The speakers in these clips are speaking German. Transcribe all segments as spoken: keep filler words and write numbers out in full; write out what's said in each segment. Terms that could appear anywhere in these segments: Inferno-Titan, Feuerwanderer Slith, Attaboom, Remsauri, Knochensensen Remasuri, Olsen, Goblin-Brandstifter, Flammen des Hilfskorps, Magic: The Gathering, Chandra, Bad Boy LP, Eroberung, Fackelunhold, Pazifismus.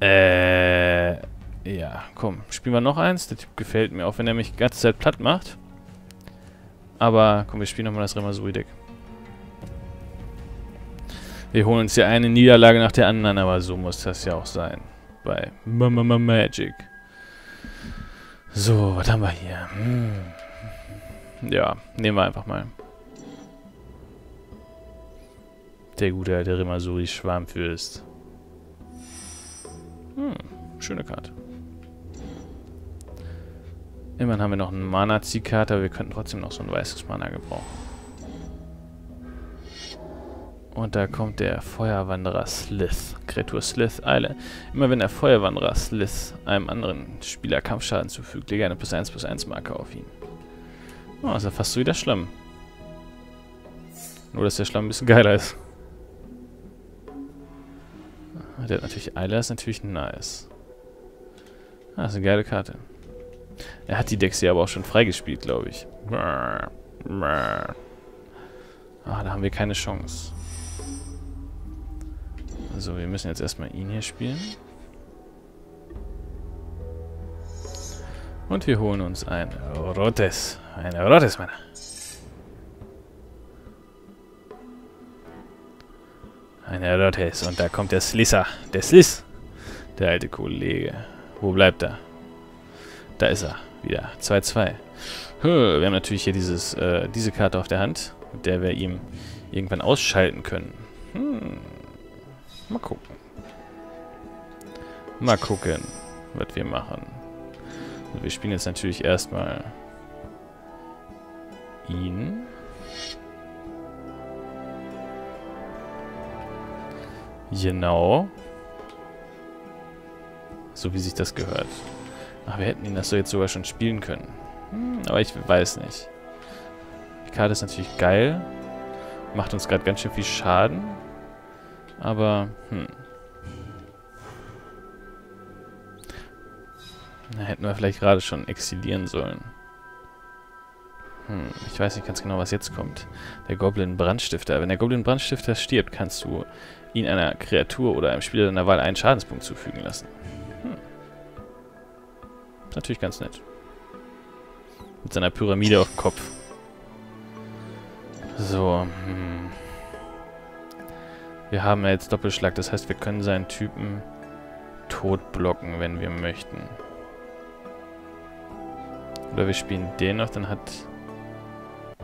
Äh, ja, komm. Spielen wir noch eins. Der Typ gefällt mir, auch wenn er mich die ganze Zeit platt macht. Aber komm, wir spielen nochmal das Remasuri-Deck. Wir holen uns ja eine Niederlage nach der anderen, aber so muss das ja auch sein. Bei M M M Magic. So, was haben wir hier? Hm. Ja, nehmen wir einfach mal. Der gute alte Remasuri-Schwarmfürst. Hm, schöne Karte. Immerhin haben wir noch einen Mana-Ziehkarte, aber wir könnten trotzdem noch so ein weißes Mana gebrauchen. Und da kommt der Feuerwanderer Slith. Kreatur Slith, Eile. Immer wenn der Feuerwanderer Slith einem anderen Spieler Kampfschaden zufügt, lege eine plus eins plus eins Marke auf ihn. Oh, ist ja fast so wie der Schlamm. Nur, dass der Schlamm ein bisschen geiler ist. Der hat natürlich Eile, ist natürlich nice. Ah, ist eine geile Karte. Er hat die Decks hier aber auch schon freigespielt, glaube ich. Ah, da haben wir keine Chance. Also, wir müssen jetzt erstmal ihn hier spielen. Und wir holen uns ein rotes. Ein rotes, Mann. Ein rotes. Und da kommt der Slisser. Der Sliss. Der alte Kollege. Wo bleibt er? Da ist er. Wieder. zwei zwei. Wir haben natürlich hier dieses, äh, diese Karte auf der Hand, mit der wir ihm irgendwann ausschalten können. Hm. Mal gucken. Mal gucken, was wir machen. Also wir spielen jetzt natürlich erstmal ihn. Genau. So wie sich das gehört. Ach, wir hätten ihn das so jetzt sogar schon spielen können. Hm, aber ich weiß nicht. Die Karte ist natürlich geil. Macht uns gerade ganz schön viel Schaden. Aber, hm. Da hätten wir vielleicht gerade schon exilieren sollen. Hm, ich weiß nicht ganz genau, was jetzt kommt. Der Goblin-Brandstifter. Wenn der Goblin-Brandstifter stirbt, kannst du ihn einer Kreatur oder einem Spieler deiner Wahl einen Schadenspunkt zufügen lassen. Hm. Ist natürlich ganz nett. Mit seiner Pyramide auf dem Kopf. So, hm. Wir haben ja jetzt Doppelschlag, das heißt, wir können seinen Typen tot blocken, wenn wir möchten. Oder wir spielen den noch, dann hat...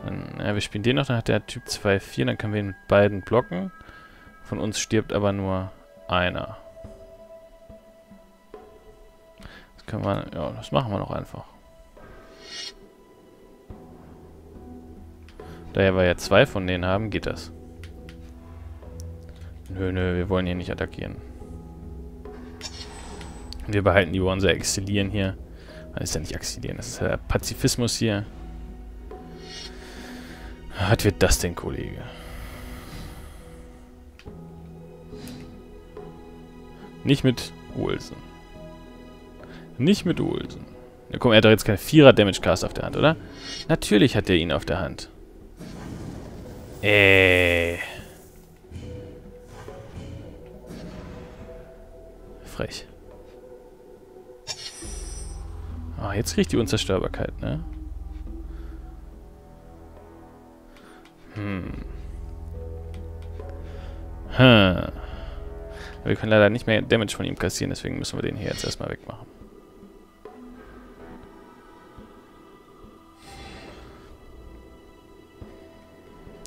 Dann, ja, wir spielen den noch, dann hat der Typ zwei vier, dann können wir ihn mit beiden blocken. Von uns stirbt aber nur einer. Das können wir... Ja, das machen wir noch einfach. Daher wir ja zwei von denen haben, geht das. Nö, nö, wir wollen hier nicht attackieren. Wir behalten die Wanser exilieren hier. Das ist ja nicht exilieren, das ist der Pazifismus hier. Was wird das denn, Kollege? Nicht mit Olsen. Nicht mit Olsen. Ja, komm, er hat doch jetzt keinen Vierer-Damage-Cast auf der Hand, oder? Natürlich hat er ihn auf der Hand. Äh... Frech. Ah, oh, jetzt kriegt die Unzerstörbarkeit, ne? Hm. Hm. Wir können leider nicht mehr Damage von ihm kassieren, deswegen müssen wir den hier jetzt erstmal wegmachen.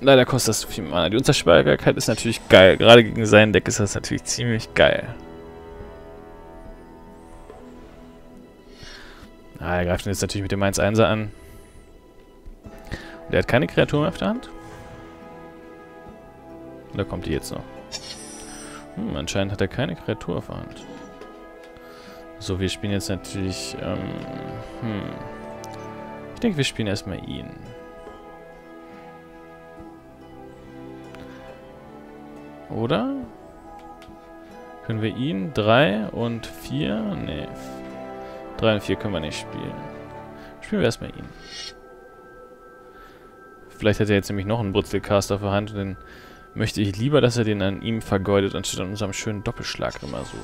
Leider kostet das zu viel Mana. Die Unzerstörbarkeit ist natürlich geil. Gerade gegen sein Deck ist das natürlich ziemlich geil. Ah, er greift ihn jetzt natürlich mit dem eins einser an. Und er hat keine Kreatur mehr auf der Hand. Oder kommt die jetzt noch? Hm, anscheinend hat er keine Kreatur auf der Hand. So, wir spielen jetzt natürlich... Ähm, hm. Ich denke, wir spielen erstmal ihn. Oder? Können wir ihn? drei und vier? Nee. drei und vier können wir nicht spielen. Spielen wir erstmal ihn. Vielleicht hat er jetzt nämlich noch einen Brutzelcast auf der Hand und dann möchte ich lieber, dass er den an ihm vergeudet, anstatt an unserem schönen Doppelschlag Remasuri.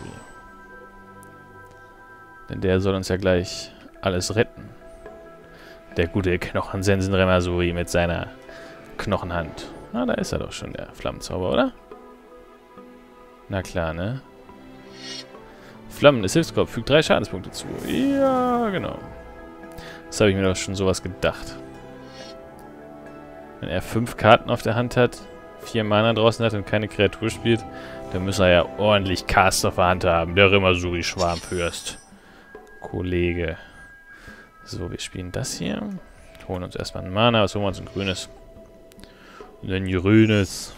Denn der soll uns ja gleich alles retten. Der gute Knochensensen Remasuri mit seiner Knochenhand. Na, da ist er doch schon, der Flammenzauber, oder? Na klar, ne? Flammen des Hilfskorps fügt drei Schadenspunkte zu. Ja, genau. Das habe ich mir doch schon sowas gedacht. Wenn er fünf Karten auf der Hand hat, vier Mana draußen hat und keine Kreatur spielt, dann muss er ja ordentlich Cast auf der Hand haben. Der Remasuri-Schwarmfürst. Kollege. So, wir spielen das hier. Holen uns erstmal ein Mana. Was holen wir uns? Ein grünes. Ein grünes.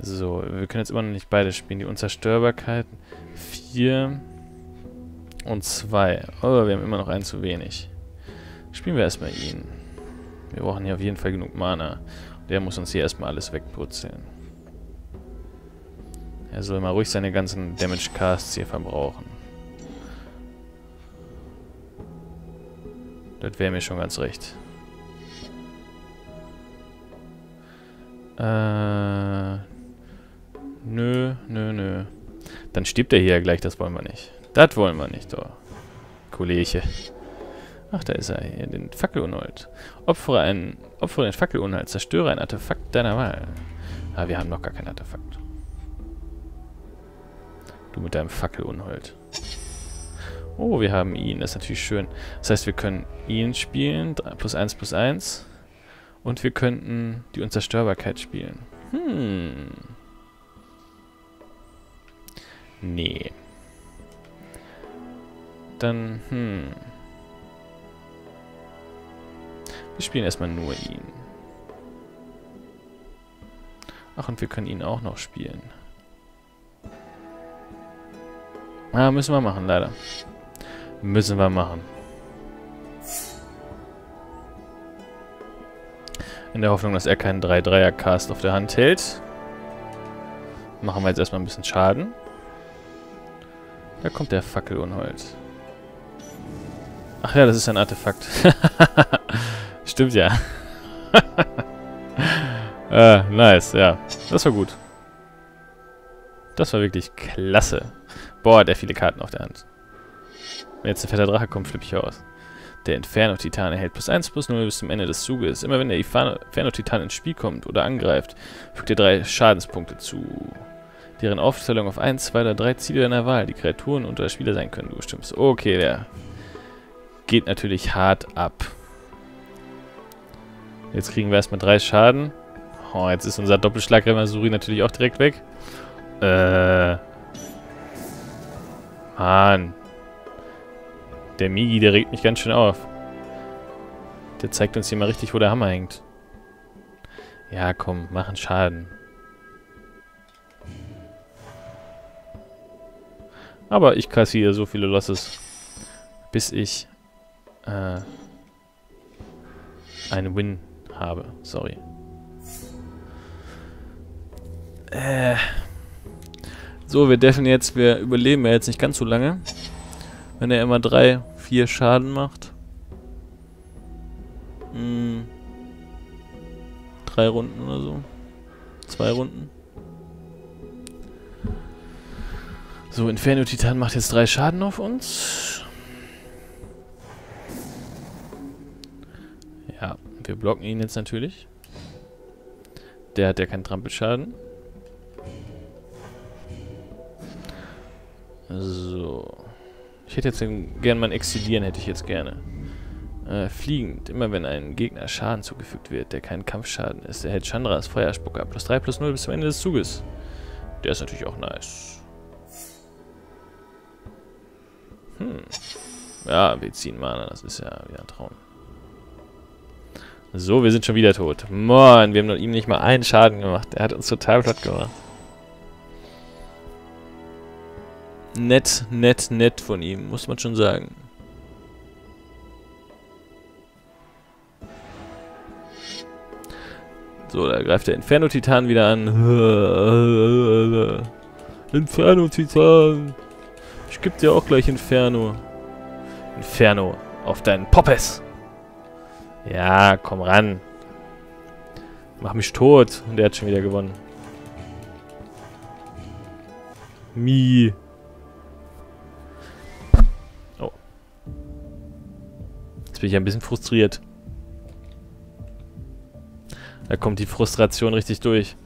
So, wir können jetzt immer noch nicht beide spielen. Die Unzerstörbarkeit vier und zwei. Oh, wir haben immer noch einen zu wenig. Spielen wir erstmal ihn. Wir brauchen hier auf jeden Fall genug Mana. Der muss uns hier erstmal alles wegputzeln. Er soll mal ruhig seine ganzen Damage-Casts hier verbrauchen. Das wäre mir schon ganz recht. Äh, nö, nö, nö. Dann stirbt er hier ja gleich, das wollen wir nicht. Das wollen wir nicht, doch. Kollege. Ach, da ist er hier, den Fackelunhold. Opfere einen, opfere den Fackelunhold, zerstöre ein Artefakt deiner Wahl. Ah, wir haben noch gar kein Artefakt. Du mit deinem Fackelunhold. Oh, wir haben ihn, das ist natürlich schön. Das heißt, wir können ihn spielen, plus eins, plus eins. Und wir könnten die Unzerstörbarkeit spielen. Hm. Nee. Dann, hm. Wir spielen erstmal nur ihn. Ach, und wir können ihn auch noch spielen. Ah, müssen wir machen, leider. Müssen wir machen. In der Hoffnung, dass er keinen drei-Dreier-Cast auf der Hand hält. Machen wir jetzt erstmal ein bisschen Schaden. Da kommt der Fackelunhold. Ach ja, das ist ein Artefakt. Stimmt ja. äh, nice, ja. Das war gut. Das war wirklich klasse. Boah, hat er viele Karten auf der Hand. Wenn jetzt ein fetter Drache kommt, flippe ich aus. Der Inferno-Titan erhält plus eins, plus null bis zum Ende des Zuges. Immer wenn der Inferno-Titan ins Spiel kommt oder angreift, fügt er drei Schadenspunkte zu. Deren Aufstellung auf eins, zwei oder drei Ziele deiner Wahl, die Kreaturen und oder Spieler sein können, du bestimmst. Okay, der geht natürlich hart ab. Jetzt kriegen wir erstmal drei Schaden. Oh, jetzt ist unser Doppelschlag Remasuri natürlich auch direkt weg. Äh. Mann. Der Migi, der regt mich ganz schön auf. Der zeigt uns hier mal richtig, wo der Hammer hängt. Ja, komm, machen Schaden. Aber ich kassiere so viele Losses, bis ich äh, einen Win habe. Sorry. Äh. So, wir deffen jetzt, wir überleben ja jetzt nicht ganz so lange. Wenn er immer drei, vier Schaden macht. Hm. Drei Runden oder so. Zwei Runden. So, Inferno-Titan macht jetzt drei Schaden auf uns. Ja, wir blocken ihn jetzt natürlich. Der hat ja keinen Trampelschaden. So. Ich hätte jetzt gerne mal ein Exilieren, hätte ich jetzt gerne. Äh, fliegend. Immer wenn einem Gegner Schaden zugefügt wird, der kein Kampfschaden ist, erhält Chandra als Feuerspucker plus drei, plus null bis zum Ende des Zuges. Der ist natürlich auch nice. Hm. Ja, wir ziehen Mana, das ist ja wieder ein Traum. So, wir sind schon wieder tot. Mann, wir haben ihm nicht mal einen Schaden gemacht. Er hat uns total platt gemacht. Nett, nett, nett von ihm, muss man schon sagen. So, da greift der Inferno-Titan wieder an. Inferno-Titan! Ich geb dir auch gleich Inferno. Inferno, auf deinen Poppes! Ja, komm ran. Mach mich tot. Und der hat schon wieder gewonnen. Mie. Jetzt bin ich ein bisschen frustriert. Da kommt die Frustration richtig durch.